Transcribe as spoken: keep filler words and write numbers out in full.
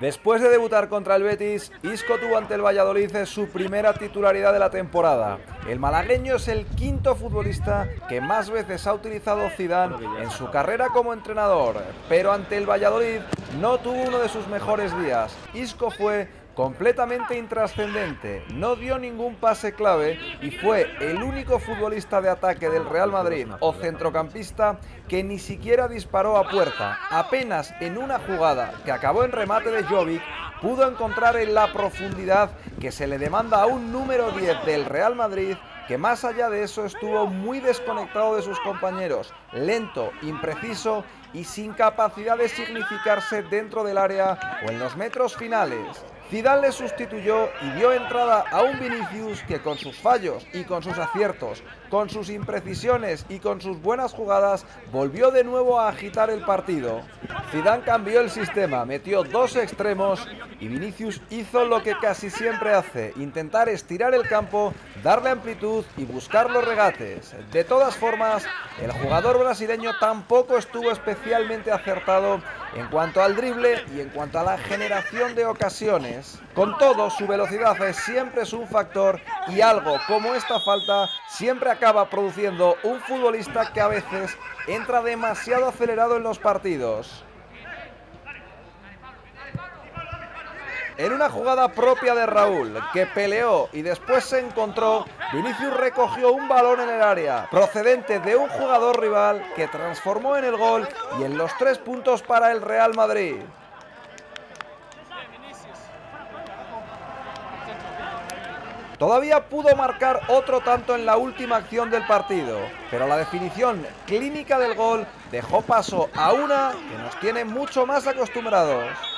Después de debutar contra el Betis, Isco tuvo ante el Valladolid su primera titularidad de la temporada. El malagueño es el quinto futbolista que más veces ha utilizado Zidane en su carrera como entrenador, pero ante el Valladolid no tuvo uno de sus mejores días. Isco fue completamente intrascendente, no dio ningún pase clave y fue el único futbolista de ataque del Real Madrid o centrocampista que ni siquiera disparó a puerta. Apenas en una jugada que acabó en remate de Jovic pudo encontrar en la profundidad que se le demanda a un número diez del Real Madrid, que más allá de eso estuvo muy desconectado de sus compañeros, lento, impreciso y sin capacidad de significarse dentro del área o en los metros finales. Zidane le sustituyó y dio entrada a un Vinicius que con sus fallos y con sus aciertos, con sus imprecisiones y con sus buenas jugadas, volvió de nuevo a agitar el partido. Zidane cambió el sistema, metió dos extremos y Vinicius hizo lo que casi siempre hace, intentar estirar el campo, darle amplitud y buscar los regates. De todas formas, el jugador brasileño tampoco estuvo especialmente acertado en cuanto al drible y en cuanto a la generación de ocasiones. Con todo, su velocidad es, siempre es un factor y algo como esta falta siempre acaba produciendo un futbolista que a veces entra demasiado acelerado en los partidos. En una jugada propia de Raúl, que peleó y después se encontró, Vinicius recogió un balón en el área, procedente de un jugador rival que transformó en el gol y en los tres puntos para el Real Madrid. Todavía pudo marcar otro tanto en la última acción del partido, pero la definición clínica del gol dejó paso a una que nos tiene mucho más acostumbrados.